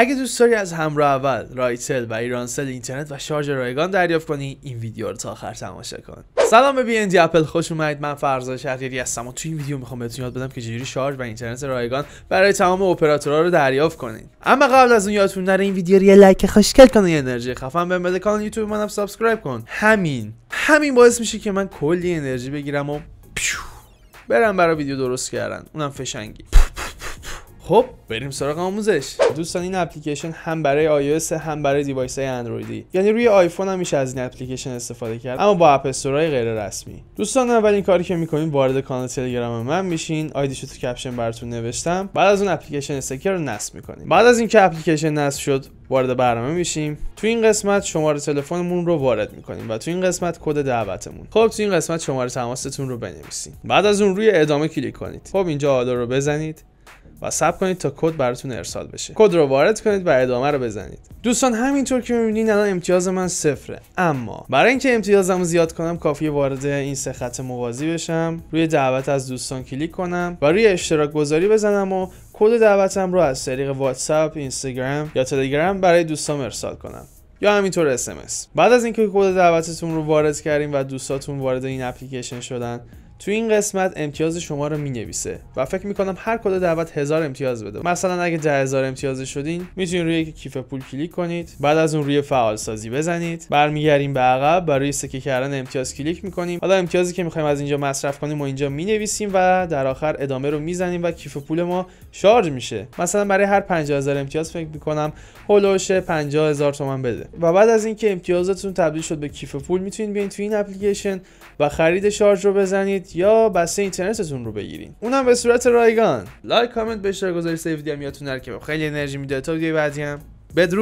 اگه دوست داری از همراه اول، رایتل و ایرانسل اینترنت و شارژ رایگان دریافت کنی، این ویدیو رو تا آخر تماشا کن. سلام به بی‌اندی اپل، خوش اومدید. من فرزاد شهریاری هستم و تو این ویدیو میخوام بهتون یاد بدم که چجوری شارژ و اینترنت رایگان برای تمام اپراتورها رو دریافت کنین. اما قبل از اون یادتون نره این ویدیو رو یه لایک خوشگل کن، انرژی خفن بهم بده، کانال یوتیوب منم سابسکرایب کن. همین باعث میشه که من کلی انرژی بگیرم و برم برای ویدیو درست کردن، اونم فشنگی. خب بریم سراغ آموزش. دوستان این اپلیکیشن هم برای iOS هم برای دیوایس های اندرویدی، یعنی روی آیفون هم میشه از این اپلیکیشن استفاده کرد، اما با اپ استورهای غیر رسمی. دوستان اولین کاری که میکنین وارد کانال تلگرام من میشین، آیدیشو تو کپشن براتون نوشتم. بعد از اون اپلیکیشن استیکر رو نصب میکنین. بعد از اینکه اپلیکیشن نصب شد وارد برنامه میشیم. تو این قسمت شماره تلفنمون رو وارد میکنیم و تو این قسمت کد دعوتمون. خب تو این قسمت شماره تماستون رو بنویسین. بعد از اون روی ادامه کلیک کنید. خب اینجا آلا رو بزنید و صبر کنید تا کد براتون ارسال بشه. کد رو وارد کنید و ادامه رو بزنید. دوستان همینطور که می‌بینید الان امتیاز من صفره، اما برای اینکه امتیازمو زیاد کنم کافیه وارد این سه خط موازی بشم، روی دعوت از دوستان کلیک کنم و روی اشتراک گذاری بزنم و کد دعوتم رو از طریق واتساپ، اینستاگرام یا تلگرام برای دوستان ارسال کنم یا همینطور اس ام اس. بعد از اینکه کد دعوتتون رو وارد کردیم و دوستاتون وارد این اپلیکیشن شدن، تو این قسمت امتیاز شما رو مینویسه و فکر میکنم هر کد دعوت 1000 امتیاز بده. مثلا اگه 10000 امتیاز شدین میتونین روی کیف پول کلیک کنید، بعد از اون روی فعال سازی بزنید، برمیگردیم به عقب، برای سکه کردن امتیاز کلیک میکنیم. حالا امتیازی که میخوایم از اینجا مصرف کنیم و اینجا مینویسیم و در آخر ادامه رو میزنیم و کیف پول ما شارژ میشه. مثلا برای هر 50000 امتیاز فکر میکنم هولوش 50000 تومان بده. و بعد از اینکه امتیازتون تبدیل شد به کیف پول میتونین بیاین تو این اپلیکیشن و خرید شارژ رو بزنید یا بسته اینترنتتون رو بگیرین، اونم به صورت رایگان. لایک، کامنت، به اشتراک گذاری سیو دیدم یادتون نره که خیلی انرژی میده. تا ویدیو بعدی هم بدرود.